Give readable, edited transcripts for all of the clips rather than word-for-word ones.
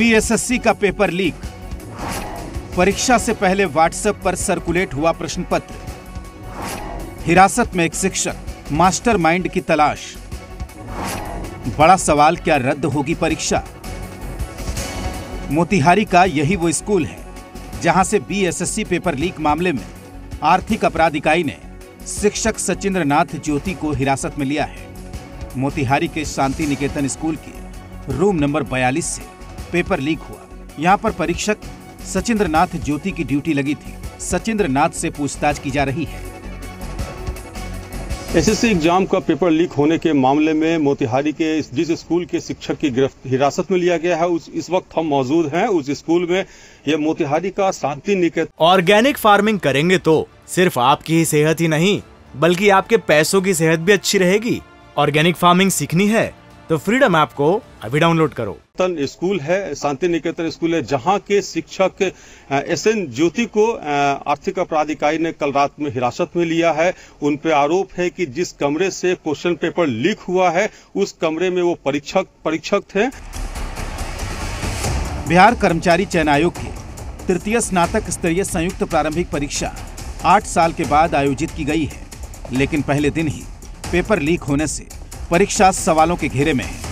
BSSC का paper leak. परीक्षा से पहले व्हाट्सएप पर सर्कुलेट हुआ प्रश्न पत्र। हिरासत में एक शिक्षक, मास्टरमाइंड की तलाश। बड़ा सवाल, क्या रद्द होगी परीक्षा? मोतिहारी का यही वो स्कूल है जहां से बीएसएससी पेपर लीक मामले में आर्थिक अपराध इकाई ने शिक्षक सचिंद्र नाथ ज्योति को हिरासत में लिया है। मोतिहारी के शांति निकेतन स्कूल के रूम नंबर 42 से पेपर लीक हुआ। यहां पर परीक्षक सचिंद्र नाथ ज्योति की ड्यूटी लगी थी। सचिंद्र नाथ से पूछताछ की जा रही है। एसएससी एग्जाम का पेपर लीक होने के मामले में मोतिहारी के जिस स्कूल के शिक्षक की हिरासत में लिया गया है, इस वक्त हम मौजूद हैं उस स्कूल में। यह मोतिहारी का शांति निकेतन। ऑर्गेनिक फार्मिंग करेंगे तो सिर्फ आपकी ही सेहत ही नहीं बल्कि आपके पैसों की सेहत भी अच्छी रहेगी। ऑर्गेनिक फार्मिंग सीखनी है तो फ्रीडम ऐप को अभी डाउनलोड करो। स्कूल है, शांति निकेतन स्कूल है, जहां के शिक्षक एसएन ज्योति को आर्थिक अपराध इकाई ने कल रात में हिरासत में लिया है। उन पर आरोप है कि जिस कमरे से क्वेश्चन पेपर लीक हुआ है उस कमरे में वो परीक्षक थे। बिहार कर्मचारी चयन आयोग की तृतीय स्नातक स्तरीय संयुक्त प्रारंभिक परीक्षा 8 साल के बाद आयोजित की गई है, लेकिन पहले दिन ही पेपर लीक होने से परीक्षा सवालों के घेरे में है।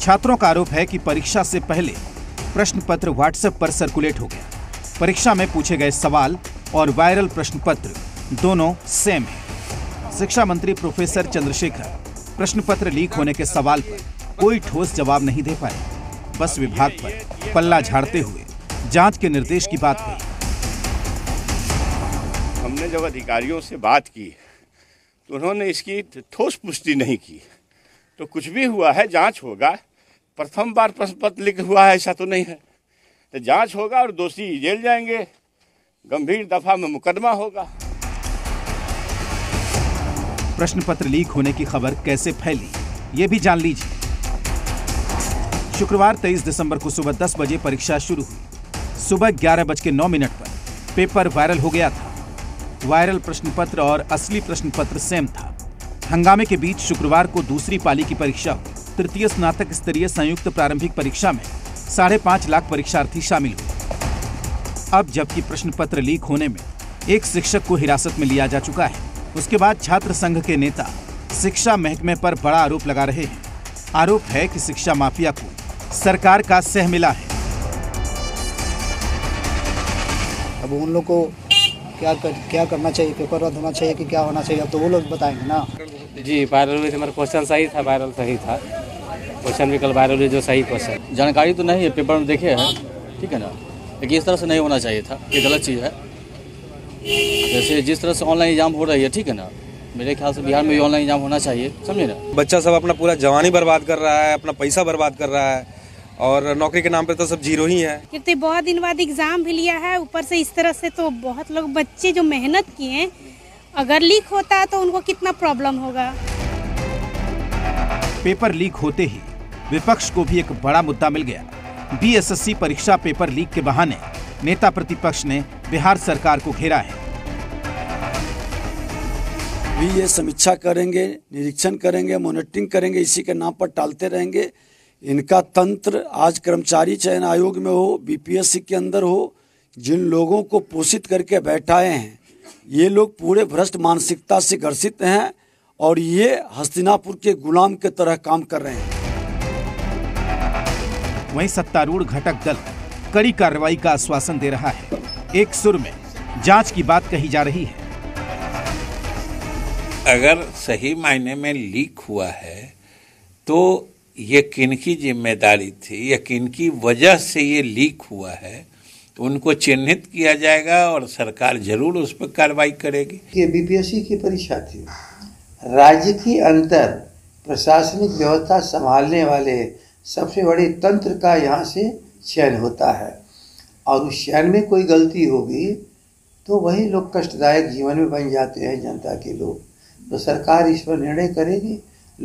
छात्रों का आरोप है कि परीक्षा से पहले प्रश्न पत्र व्हाट्सएप पर सर्कुलेट हो गया। परीक्षा में पूछे गए सवाल और वायरल प्रश्न पत्र दोनों सेम हैं। शिक्षा मंत्री प्रोफेसर चंद्रशेखर प्रश्न पत्र लीक होने के सवाल पर कोई ठोस जवाब नहीं दे पाए। बस विभाग पर पल्ला झाड़ते हुए जांच के निर्देश की बात कही। हमने जब अधिकारियों से बात की तो उन्होंने इसकी ठोस पुष्टि नहीं की। तो कुछ भी हुआ है जांच होगा। प्रथम बार प्रश्न पत्र लीक हुआ है ऐसा तो नहीं है, तो जांच होगा और दोषी जेल जाएंगे, गंभीर दफा में मुकदमा होगा। प्रश्न पत्र लीक होने की खबर कैसे फैली ये भी जान लीजिए। शुक्रवार 23 दिसंबर को सुबह 10 बजे परीक्षा शुरू हुई। सुबह 11:09 पर पेपर वायरल हो गया था। वायरल प्रश्न पत्र और असली प्रश्न पत्र सेम था। हंगामे के बीच शुक्रवार को दूसरी पाली की परीक्षा हुई। तृतीय स्नातक स्तरीय संयुक्त प्रारंभिक परीक्षा में 5.5 लाख परीक्षार्थी शामिल हुए। अब जबकि प्रश्न पत्र लीक होने में एक शिक्षक को हिरासत में लिया जा चुका है, उसके बाद छात्र संघ के नेता शिक्षा महकमे पर बड़ा आरोप लगा रहे हैं। आरोप है कि शिक्षा माफिया को सरकार का सह मिला है। अब उन लोग को क्या करना चाहिए, पेपर रद्द होना चाहिए कि क्या होना चाहिए, अब तो वो लोग बताएंगे ना। जी, वायरल हुए थे, हमारा क्वेश्चन सही था, वायरल सही था, क्वेश्चन भी कल वायरल हुए जो सही क्वेश्चन। जानकारी तो नहीं है, पेपर में देखे हैं, ठीक है ना, लेकिन इस तरह से नहीं होना चाहिए था, ये गलत चीज़ है। जैसे जिस तरह से ऑनलाइन एग्जाम हो रही है, ठीक है ना, मेरे ख्याल से बिहार में भी ऑनलाइन एग्जाम होना चाहिए, समझे ना। बच्चा सब अपना पूरा जवानी बर्बाद कर रहा है, अपना पैसा बर्बाद कर रहा है और नौकरी के नाम पे तो सब जीरो ही है। कितने बहुत दिन बाद एग्जाम भी लिया है, ऊपर से इस तरह से तो बहुत लोग बच्चे जो मेहनत किए, अगर लीक होता है तो उनको कितना प्रॉब्लम होगा। पेपर लीक होते ही विपक्ष को भी एक बड़ा मुद्दा मिल गया। बीएसएससी परीक्षा पेपर लीक के बहाने नेता प्रतिपक्ष ने बिहार सरकार को घेरा है। ये समीक्षा करेंगे, निरीक्षण करेंगे, मॉनिटरिंग करेंगे, इसी के नाम पर टालते रहेंगे। इनका तंत्र आज कर्मचारी चयन आयोग में हो, बीपीएससी के अंदर हो, जिन लोगों को पोषित करके बैठाए हैं, ये लोग पूरे भ्रष्ट मानसिकता से ग्रसित हैं और ये हस्तिनापुर के गुलाम के तरह काम कर रहे हैं। वहीं सत्तारूढ़ घटक दल कड़ी कार्रवाई का आश्वासन दे रहा है। एक सुर में जांच की बात कही जा रही है। अगर सही मायने में लीक हुआ है तो ये किनकी जिम्मेदारी थी या किनकी वजह से ये लीक हुआ है, तो उनको चिन्हित किया जाएगा और सरकार जरूर उस पर कार्रवाई करेगी। ये बीपीएससी की परीक्षा थी। राज्य के अंदर प्रशासनिक व्यवस्था संभालने वाले सबसे बड़े तंत्र का यहाँ से चयन होता है और उस चयन में कोई गलती होगी तो वही लोग कष्टदायक जीवन में बन जाते हैं, जनता के लोग। तो सरकार इस पर निर्णय करेगी।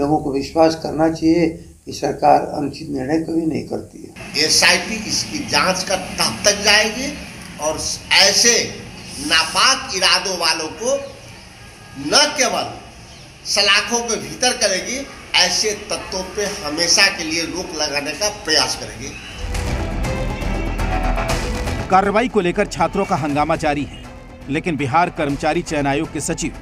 लोगों को विश्वास करना चाहिए कि सरकार अनुचित निर्णय कभी नहीं करती है। एसआईटी इसकी जांच का तब तक जाएगी और ऐसे नापाक इरादों वालों को न केवल सलाखों के भीतर करेगी, ऐसे तत्वों पे हमेशा के लिए रोक लगाने का प्रयास करेगी। कार्रवाई को लेकर छात्रों का हंगामा जारी है, लेकिन बिहार कर्मचारी चयन आयोग के सचिव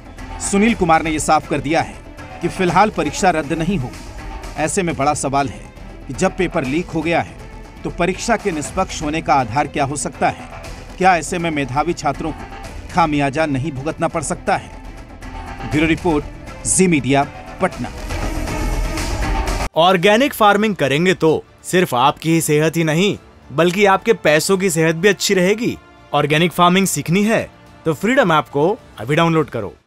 सुनील कुमार ने यह साफ कर दिया है कि फिलहाल परीक्षा रद्द नहीं होगी। ऐसे में बड़ा सवाल है कि जब पेपर लीक हो गया है तो परीक्षा के निष्पक्ष होने का आधार क्या हो सकता है? क्या ऐसे में मेधावी छात्रों को खामियाजा नहीं भुगतना पड़ सकता है? Bureau report, Zee media, Patna. Organic farming करेंगे तो सिर्फ आपकी ही सेहत ही नहीं बल्कि आपके पैसों की सेहत भी अच्छी रहेगी। ऑर्गेनिक फार्मिंग सीखनी है तो फ्रीडम ऐप को अभी डाउनलोड करो।